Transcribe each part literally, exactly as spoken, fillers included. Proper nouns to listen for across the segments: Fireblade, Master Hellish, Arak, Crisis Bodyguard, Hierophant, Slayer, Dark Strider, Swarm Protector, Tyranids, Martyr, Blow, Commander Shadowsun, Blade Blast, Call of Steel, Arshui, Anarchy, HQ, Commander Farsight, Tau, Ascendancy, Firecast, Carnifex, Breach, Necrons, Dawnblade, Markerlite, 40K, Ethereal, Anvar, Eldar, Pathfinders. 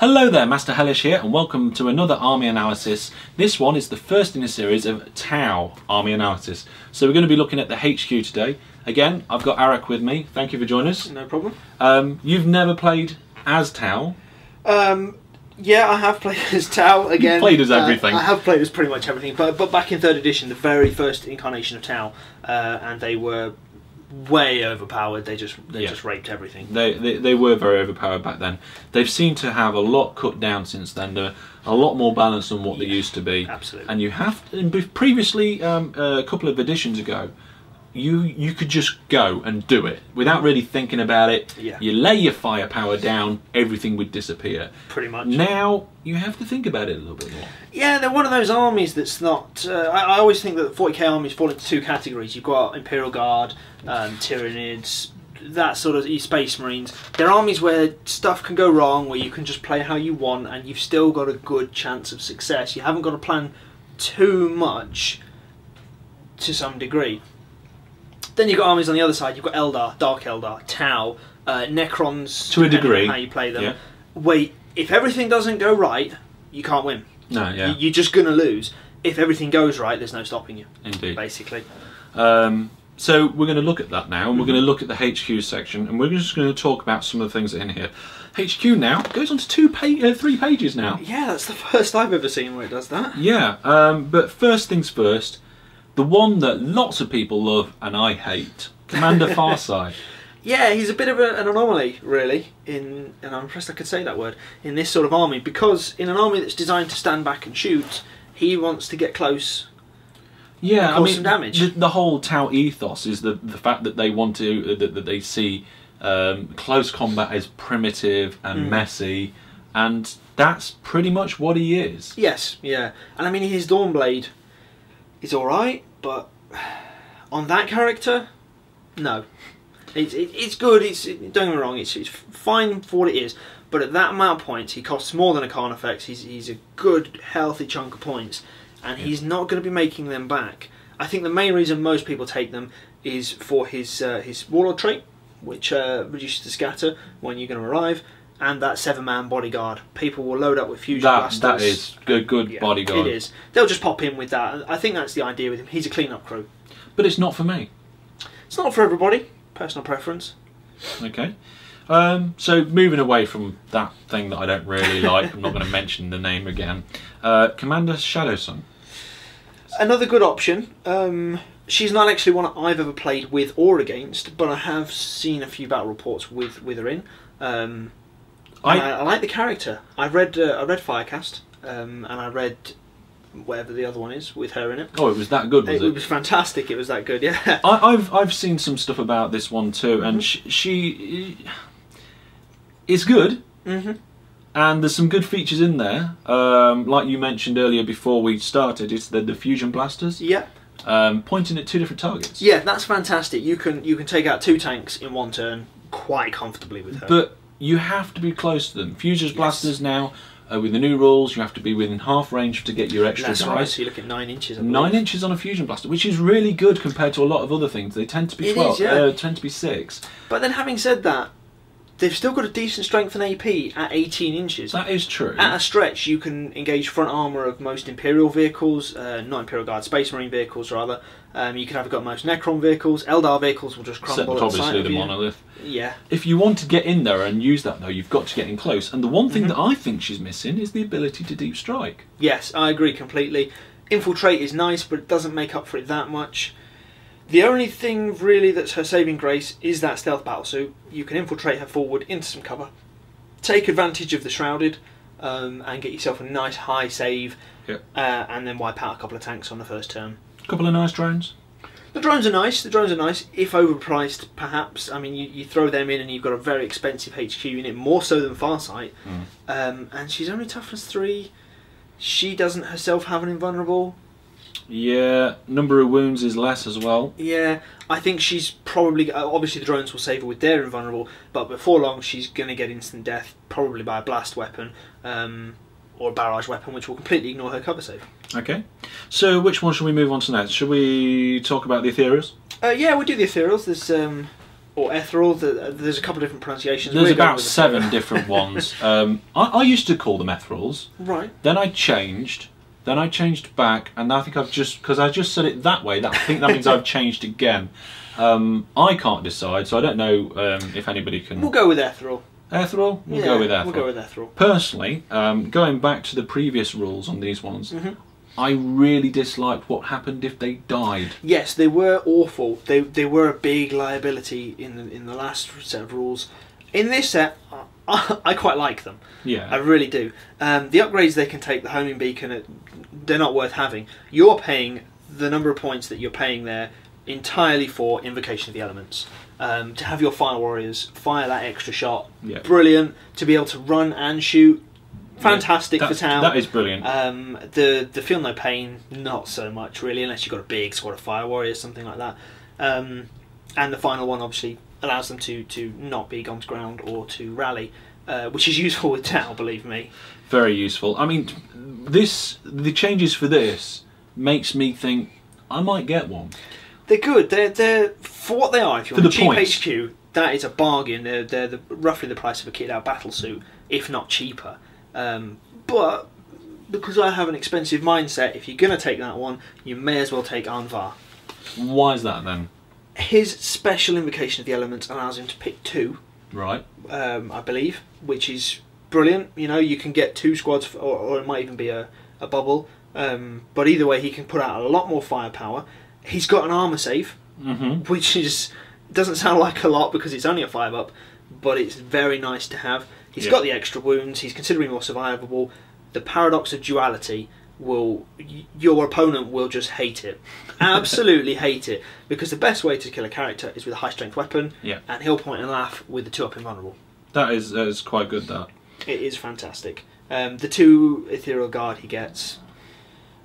Hello there, Master Hellish here, and welcome to another army analysis. This one is the first in a series of Tau army analysis. So we're going to be looking at the H Q today. Again, I've got Arak with me. Thank you for joining us. No problem. Um, you've never played as Tau. Um, yeah, I have played as Tau again. You've played as everything. Uh, I have played as pretty much everything, but but back in third edition, the very first incarnation of Tau, uh, and they were way overpowered. They just they yeah. just raped everything. They, they they were very overpowered back then. They've seemed to have a lot cut down since then. They're a lot more balanced than what yeah, they used to be. Absolutely. And you have to, previously um, a couple of editions ago, you you could just go and do it without really thinking about it. Yeah. You lay your firepower down, everything would disappear. Pretty much. Now you have to think about it a little bit more. Yeah, they're one of those armies that's not... Uh, I, I always think that the forty K armies fall into two categories. You've got Imperial Guard, um, Tyranids, that sort of Space Marines. They're armies where stuff can go wrong, where you can just play how you want, and you've still got a good chance of success. You haven't got to plan too much to some degree. Then you've got armies on the other side. You've got Eldar, Dark Eldar, Tau, uh, Necrons, to a degree, how you play them. Yeah. Wait, if everything doesn't go right, you can't win. No, yeah. You're just going to lose. If everything goes right, there's no stopping you. Indeed. Basically. Um, so we're going to look at that now, and we're mm-hmm. going to look at the H Q section, and we're just going to talk about some of the things that are in here. H Q now goes on to two pa uh, three pages now. Yeah, that's the first I've ever seen where it does that. Yeah, um, but first things first, the one that lots of people love and I hate, Commander Farsight. Yeah, he's a bit of a, an anomaly, really, in, and I'm impressed I could say that word, in this sort of army, because in an army that's designed to stand back and shoot, he wants to get close yeah, and cause I mean, some damage. The, the whole Tau ethos is the, the fact that they want to, that, that they see um, close combat as primitive and mm. messy, and that's pretty much what he is. Yes, yeah. And I mean, his Dawnblade is alright, but on that character, no. It's, it, it's good, it's, it, don't get me wrong, it's, it's fine for what it is, but at that amount of points, he costs more than a Carnifex, he's, he's a good, healthy chunk of points, and yeah. he's not going to be making them back. I think the main reason most people take them is for his, uh, his Warlord trait, which uh, reduces the scatter when you're going to arrive, and that seven man bodyguard. People will load up with fusion that, blasters. That is good, good yeah, bodyguard. It is. They'll just pop in with that. I think that's the idea with him. He's a clean-up crew. But it's not for me. It's not for everybody. Personal preference. Okay. Um, so moving away from that thing that I don't really like, I'm not going to mention the name again. Uh, Commander Shadowsun. Another good option. Um, she's not actually one I've ever played with or against, but I have seen a few battle reports with, with her in. Um, I, I, I like the character. I read uh, I read Firecast, um, and I read whatever the other one is with her in it. Oh, it was that good, was it? It, it was fantastic. It was that good, yeah. I, I've I've seen some stuff about this one too, and mm-hmm. she, she is good. Mm-hmm. And there's some good features in there, um, like you mentioned earlier before we started. It's the, the fusion blasters. Yeah. Um, pointing at two different targets. Yeah, that's fantastic. You can you can take out two tanks in one turn quite comfortably with her. But you have to be close to them. Fusion yes. blasters now, uh, with the new rules, you have to be within half range to get your extra dice. That's right, so you look at nine inches. Nine inches on a fusion blaster, which is really good compared to a lot of other things. They tend to be twelve, is, yeah. uh, tend to be six. But then, having said that, they've still got a decent strength and A P at eighteen inches. That is true. At a stretch, you can engage front armour of most Imperial vehicles, uh, not Imperial Guard, Space Marine vehicles rather. Um, you can have a go at most Necron vehicles. Eldar vehicles will just crumble. Except obviously the monolith. Yeah. If you want to get in there and use that though, you've got to get in close. And the one thing mm-hmm. that I think she's missing is the ability to deep strike. Yes, I agree completely. Infiltrate is nice, but it doesn't make up for it that much. The only thing really that's her saving grace is that stealth battle, so you can infiltrate her forward into some cover, take advantage of the shrouded, um, and get yourself a nice high save, yep. uh, and then wipe out a couple of tanks on the first turn. A couple of nice drones. The drones are nice, the drones are nice, if overpriced perhaps. I mean, you, you throw them in and you've got a very expensive H Q unit, more so than Farsight, mm. um, and she's only toughness three, she doesn't herself have an invulnerable. Yeah, number of wounds is less as well. Yeah, I think she's probably... Obviously the drones will save her with their invulnerable, but before long she's going to get instant death, probably by a blast weapon, um, or a barrage weapon, which will completely ignore her cover save. Okay, so which one should we move on to next? Should we talk about the Ethereals? Uh, yeah, we'll do the Ethereals. There's um, or Ethereal. There's a couple of different pronunciations. There's We're about seven different ones. Um, I, I used to call them Ethereals. Right. Then I changed. Then I changed back, and I think I've just because I just said it that way. That, I think that means I've changed again. Um, I can't decide, so I don't know um, if anybody can. We'll go with Ethereal. Ethereal? We'll yeah, go with Ethereal. We'll go with Ethereal. Personally, um, going back to the previous rules on these ones. Mm-hmm. I really disliked what happened if they died. Yes, they were awful. They they were a big liability in the, in the last set of rules. In this set, I, I quite like them. Yeah, I really do. Um, the upgrades they can take, the homing beacon, they're not worth having. You're paying the number of points that you're paying there entirely for Invocation of the Elements. Um, to have your fire warriors fire that extra shot, yeah. Brilliant. To be able to run and shoot. Fantastic yeah, for Tau. That is brilliant. Um, the the feel no pain, not so much really, unless you've got a big squad of fire warriors, something like that. Um, and the final one obviously allows them to to not be gone to ground or to rally, uh, which is useful with Tau, believe me. Very useful. I mean, this the changes for this makes me think I might get one. They're good. They're they're for what they are. If you want cheap H Q, that is a bargain. They're they're the, roughly the price of a kitted out battle suit, if not cheaper. Um, but because I have an expensive mindset, if you're going to take that one, you may as well take Anvar. Why is that then? His special Invocation of the Elements allows him to pick two, right? Um, I believe, which is brilliant. You know, you can get two squads, for, or, or it might even be a, a bubble. Um, but either way, he can put out a lot more firepower. He's got an armor save, mm-hmm. which is doesn't sound like a lot because it's only a five up, but it's very nice to have. He's yeah. got the extra wounds, he's considerably more survivable. The paradox of duality will... your opponent will just hate it. Absolutely hate it. Because the best way to kill a character is with a high-strength weapon, yeah. and he'll point and laugh with the two-up invulnerable. That is, that is quite good, that. It is fantastic. Um, the two Ethereal Guard he gets...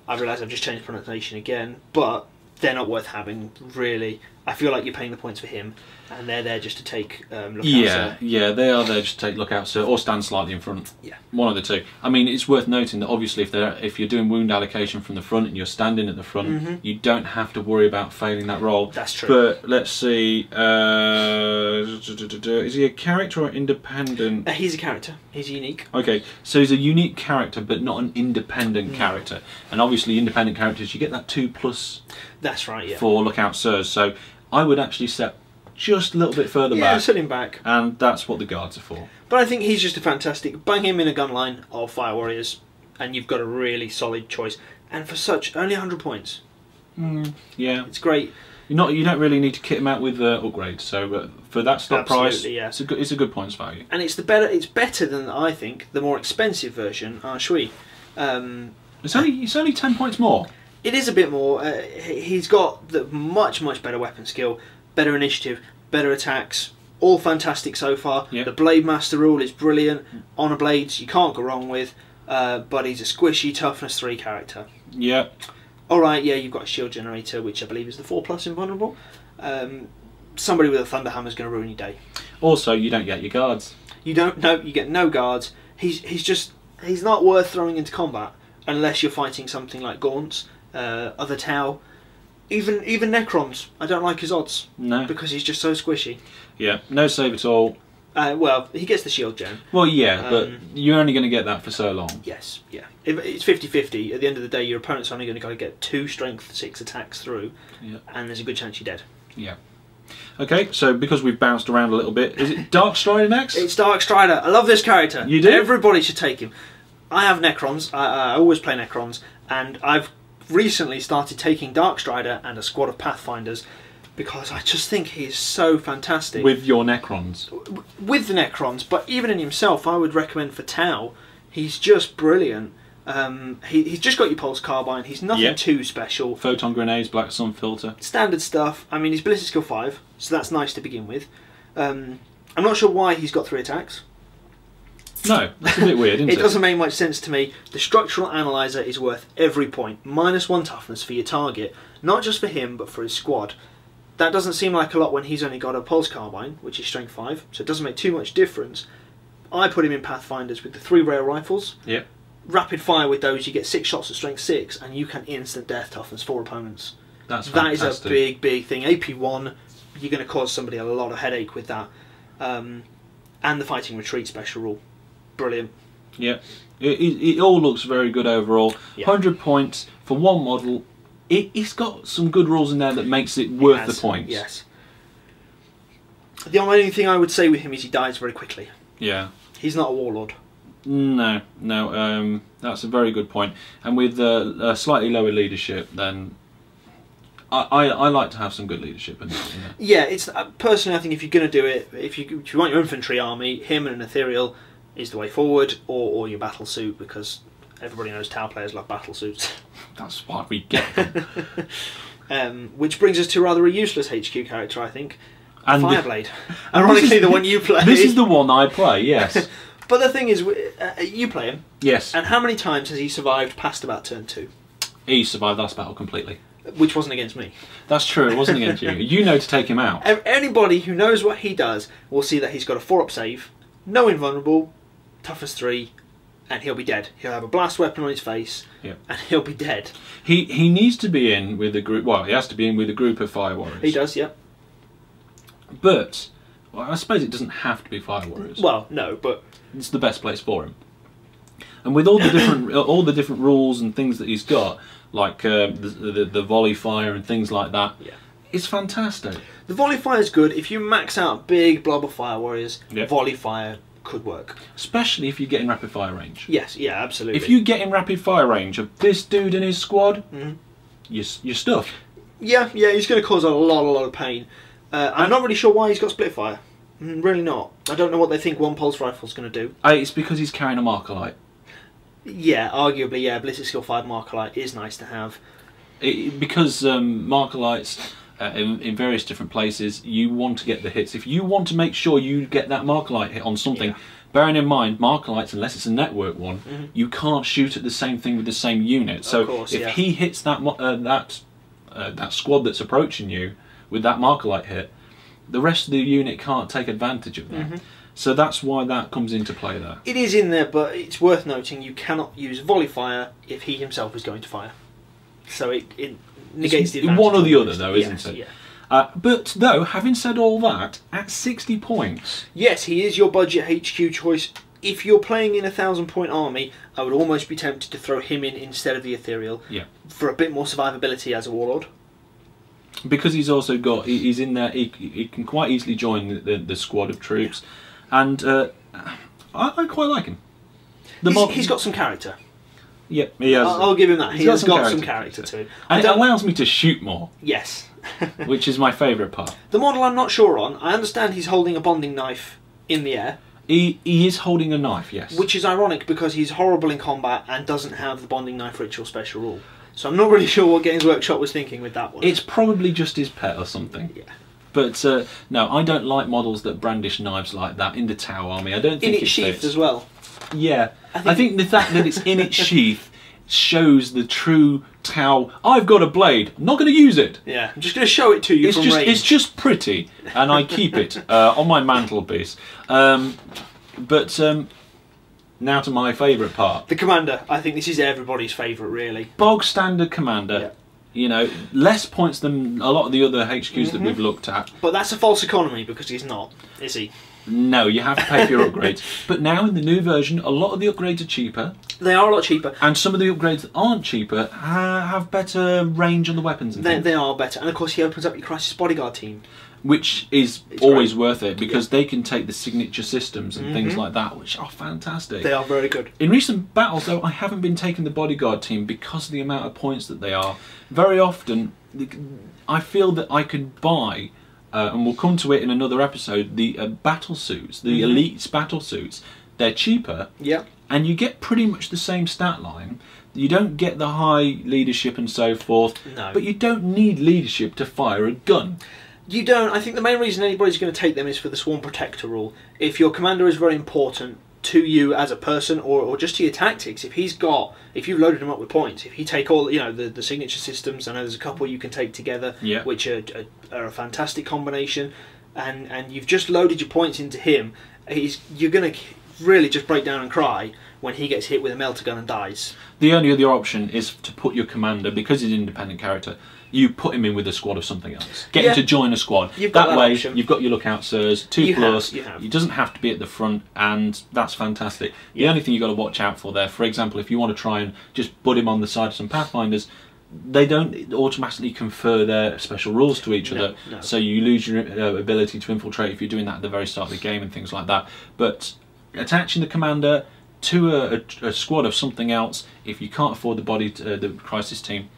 I realise I've just changed pronunciation again, but they're not worth having, really. I feel like you're paying the points for him, and they're there just to take um, look out, yeah, sir. Yeah, they are there just to take look out, sir, or stand slightly in front. Yeah. One of the two. I mean, it's worth noting that obviously if they're if you're doing wound allocation from the front and you're standing at the front, mm-hmm. you don't have to worry about failing that roll. That's true. But let's see, uh, is he a character or independent? Uh, he's a character. He's unique. Okay, so he's a unique character, but not an independent mm. character. And obviously, independent characters, you get that two plus. That's right. Yeah. For look out, sirs. So I would actually set just a little bit further yeah, back. Yeah, set him back. And that's what the guards are for. But I think he's just a fantastic... Bang him in a gun line of Fire Warriors, and you've got a really solid choice. And for such, only one hundred points. Mm, yeah. It's great. You're not, you don't really need to kit him out with uh, upgrades, so uh, for that stock price, yeah. it's, a good, it's a good points value. And it's the better. It's better than, I think, the more expensive version, Arshui. Um, it's, only, it's only ten points more. It is a bit more. Uh, he's got the much, much better weapon skill. Better initiative, better attacks, all fantastic so far. Yep. The Blade Master rule is brilliant. Honor Blades, you can't go wrong with, uh, but he's a squishy toughness three character. Yeah. Alright, yeah, you've got a shield generator, which I believe is the four plus invulnerable. Um, somebody with a Thunder Hammer is going to ruin your day. Also, you don't get your guards. You don't, no, you get no guards. He's, he's just, he's not worth throwing into combat unless you're fighting something like Gaunts, uh, other Tau. Even even Necrons, I don't like his odds. No, because he's just so squishy. Yeah, no save at all. Uh, well, he gets the shield gem. Well, yeah, um, but you're only going to get that for so long. Yes, yeah. It's fifty fifty. At the end of the day, your opponent's only going to get two strength six attacks through, yeah. and there's a good chance you're dead. Yeah. Okay, so because we've bounced around a little bit, is it Dark Strider next? It's Dark Strider. I love this character. You do? Everybody should take him. I have Necrons. I, I always play Necrons, and I've recently started taking Dark Strider and a squad of Pathfinders because I just think he is so fantastic. With your Necrons? With the Necrons, but even in himself, I would recommend for Tau. He's just brilliant. Um, he, he's just got your Pulse Carbine, he's nothing yep. too special. Photon Grenades, Black Sun Filter. Standard stuff. I mean, he's Ballistic Skill five, so that's nice to begin with. Um, I'm not sure why he's got three attacks. No, that's a bit weird, isn't it? It doesn't make much sense to me. The Structural Analyzer is worth every point. Minus one toughness for your target. Not just for him, but for his squad. That doesn't seem like a lot when he's only got a Pulse Carbine, which is Strength five, so it doesn't make too much difference. I put him in Pathfinders with the three rail rifles. Yep. Rapid fire with those, you get six shots at Strength six, and you can instant death toughness for opponents. That's fantastic. That is a big, big thing. A P one, you're going to cause somebody a lot of headache with that. Um, and the fighting retreat special rule. Brilliant. Yeah, it, it, it all looks very good overall. Yeah. one hundred points for one model. It, it's got some good rules in there that makes it worth it has, the points. Yes. The only thing I would say with him is he dies very quickly. Yeah. He's not a warlord. No, no. Um, that's a very good point. And with uh, a slightly lower leadership, then I, I, I like to have some good leadership. In, in yeah, it's uh, personally I think if you're going to do it, if you if you want your infantry army, him and an Ethereal is the way forward, or or your battle suit, because everybody knows Tau players love battle suits. That's why we get them. um, which brings us to rather a useless H Q character, I think. And Fireblade. The, Ironically, is, the one you play. This is the one I play, yes. But the thing is, uh, you play him. Yes. And how many times has he survived past about turn two? He survived last battle completely. Which wasn't against me. That's true, it wasn't against you. You know to take him out. Anybody who knows what he does will see that he's got a four-up save, no invulnerable, tough as three, and he'll be dead. He'll have a blast weapon on his face, yep. And he'll be dead. He he needs to be in with a group... Well, he has to be in with a group of fire warriors. He does, yeah. But, well, I suppose it doesn't have to be fire warriors. Well, no, but it's the best place for him. And with all the different all the different rules and things that he's got, like uh, the, the the volley fire and things like that, yeah. It's fantastic. The volley fire is good if you max out big blob of fire warriors. Yep. Volley fire could work, especially if you get in rapid fire range. Yes, yeah, absolutely. If you get in rapid fire range of this dude and his squad, mm-hmm. you're you're stuffed. Yeah, yeah, he's going to cause a lot a lot of pain. Uh, I'm not really sure why he's got split fire. Really not. I don't know what they think one pulse rifle's going to do. Uh, it's because he's carrying a Markerlite. Yeah, arguably, yeah. Ballistic Skill five Markerlite is nice to have. It, because um, Markerlites, uh, in, in various different places, you want to get the hits. If you want to make sure you get that Markerlite hit on something, yeah. Bearing in mind, Markerlites, unless it's a network one, mm-hmm. you can't shoot at the same thing with the same unit. So of course, if yeah. he hits that, uh, that, uh, that squad that's approaching you, with that Markerlite hit, the rest of the unit can't take advantage of that. Mm-hmm. So that's why that comes into play there. It is in there, but it's worth noting you cannot use volley fire if he himself is going to fire. So it, it negates it's the advantage. One or the other, though, isn't yes, it? Yeah. Uh, but, though, having said all that, at sixty points... Yes, he is your budget H Q choice. If you're playing in a thousand point army, I would almost be tempted to throw him in instead of the Ethereal. Yeah. For a bit more survivability as a warlord. Because he's also got, he's in there, he, he can quite easily join the, the, the squad of troops. Yeah. And uh, I, I quite like him. The he's, he's got some character. Yep, he has. I'll, I'll give him that. He's he got has some got character. some character to him. And it allows me to shoot more. Yes. Which is my favourite part. The model I'm not sure on, I understand he's holding a bonding knife in the air. He, he is holding a knife, yes. Which is ironic because he's horrible in combat and doesn't have the bonding knife ritual special rule. So I'm not really sure what Games Workshop was thinking with that one. It's probably just his pet or something. Yeah. But uh, no, I don't like models that brandish knives like that in the Tau army. I don't think in its sheath as well. Yeah, I think, I think the fact that it's in its sheath shows the true Tau. I've got a blade. I'm not going to use it. Yeah, I'm just going to show it to you. It's from just range. It's just pretty, and I keep it uh, on my mantelpiece. Um, but. Um, Now to my favourite part. The commander. I think this is everybody's favourite, really. Bog standard commander. Yeah. You know, less points than a lot of the other H Qs mm-hmm. that we've looked at. But that's a false economy because he's not, is he? No, you have to pay for your upgrades. But now in the new version, a lot of the upgrades are cheaper. They are a lot cheaper. And some of the upgrades that aren't cheaper have better range on the weapons. And they, they are better. And of course, he opens up your Crisis Bodyguard team. Which is it's always great. worth it because yeah. they can take the signature systems and mm-hmm. things like that, which are fantastic. They are very good. In recent battles, though, I haven't been taking the bodyguard team because of the amount of points that they are. Very often, I feel that I could buy, uh, and we'll come to it in another episode, the uh, battle suits, the mm-hmm. elite battle suits. They're cheaper, yeah, and you get pretty much the same stat line. You don't get the high leadership and so forth, no. But you don't need leadership to fire a gun. You don't. I think the main reason anybody's going to take them is for the Swarm Protector rule. If your commander is very important to you as a person, or, or just to your tactics, if he's got, if you've loaded him up with points, if you take all, you know, the, the signature systems, I know there's a couple you can take together, yeah. which are, are, are a fantastic combination, and, and you've just loaded your points into him, he's, you're going to really just break down and cry when he gets hit with a melter gun and dies. The only other option is to put your commander, because he's an independent character, you put him in with a squad of something else. Get yeah. him to join a squad. You've that, that way, option. You've got your lookout sirs, two you plus. Have, you have. He doesn't have to be at the front, and that's fantastic. The yeah. only thing you've got to watch out for there, for example, if you want to try and just put him on the side of some Pathfinders, they don't automatically confer their special rules to each no, other, no. so you lose your uh, ability to infiltrate if you're doing that at the very start of the game and things like that. But attaching the commander to a, a, a squad of something else, if you can't afford the body, to, uh, the crisis team,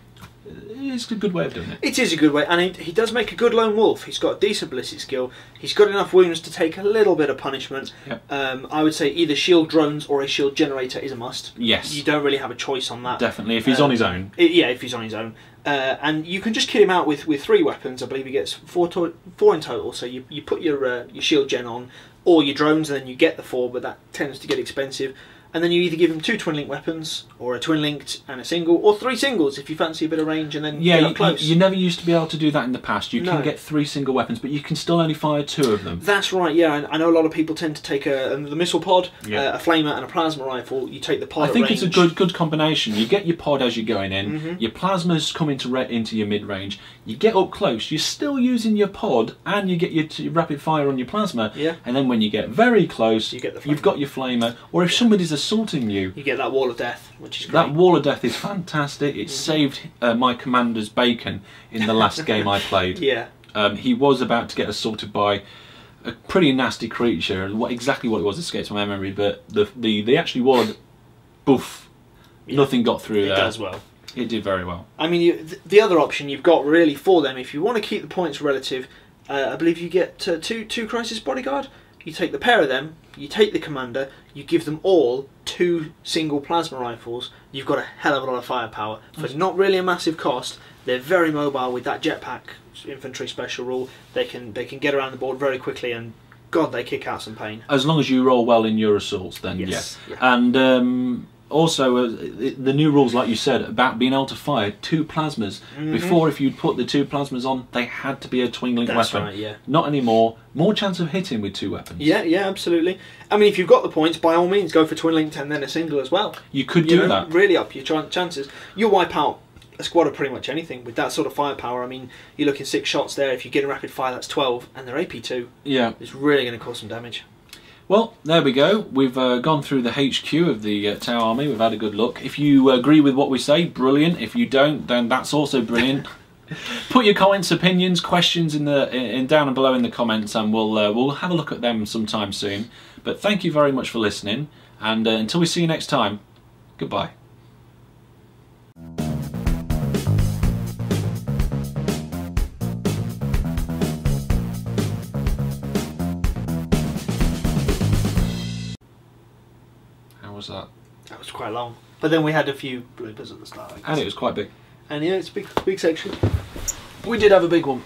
it's a good way of doing it. It is a good way, and he, he does make a good lone wolf. He's got a decent ballistic skill. He's got enough wounds to take a little bit of punishment. Yep. Um, I would say either shield drones or a shield generator is a must. Yes. You don't really have a choice on that. Definitely, if he's um, on his own. It, yeah, if he's on his own. Uh, and you can just kill him out with, with three weapons. I believe he gets four, to four in total. So you, you put your, uh, your shield gen on, or your drones, and then you get the four, but that tends to get expensive. And then you either give him two twin-linked weapons, or a twin-linked and a single, or three singles if you fancy a bit of range and then yeah, get up you, close. You never used to be able to do that in the past. You no. can get three single weapons, but you can still only fire two of them. That's right, yeah. And I know a lot of people tend to take a, a the missile pod, yeah. uh, a flamer and a plasma rifle. You take the pod I think at range. It's a good good combination. You get your pod as you're going in, mm-hmm. your plasmas come into, re into your mid-range, you get up close, you're still using your pod, and you get your, your rapid fire on your plasma, yeah. and then when you get very close, you get the you've got your flamer, or if yeah. somebody's assaulting you, you get that wall of death, which is great. That wall of death is fantastic. It mm-hmm. saved uh, my commander's bacon in the last game I played. Yeah, um, he was about to get assaulted by a pretty nasty creature, and what exactly what it was escapes my memory. But the the, the actually wall, of boof, yeah. nothing got through it there. It does well. It did very well. I mean, you, th the other option you've got really for them, if you want to keep the points relative, uh, I believe you get uh, two two Crisis Bodyguard. You take the pair of them, you take the commander, you give them all two single plasma rifles, you've got a hell of a lot of firepower. For not really a massive cost, they're very mobile with that jetpack infantry special rule. They can they can get around the board very quickly, and God, they kick out some pain. As long as you roll well in your assaults, then yes. Yeah. Yeah. And um, also, uh, the new rules, like you said, about being able to fire two plasmas. Mm-hmm. Before, if you'd put the two plasmas on, they had to be a twin-linked weapon. That's right, yeah. Not anymore. More chance of hitting with two weapons. Yeah, yeah, absolutely. I mean, if you've got the points, by all means, go for twin-linked and then a single as well. You could do you know, that. Really up your ch chances. You'll wipe out a squad of pretty much anything with that sort of firepower. I mean, you're looking six shots there. If you get a rapid fire, that's twelve, and they're A P two. Yeah. It's really going to cause some damage. Well, there we go. We've uh, gone through the H Q of the uh, Tau Army. We've had a good look. If you agree with what we say, brilliant. If you don't, then that's also brilliant. Put your comments, opinions, questions in the in, in down and below in the comments, and we'll uh, we'll have a look at them sometime soon. But thank you very much for listening, and uh, until we see you next time, goodbye. Was that? That was quite long, but then we had a few bloopers at the start, I guess. And it was quite big, and yeah, it's a big, big section. We did have a big one.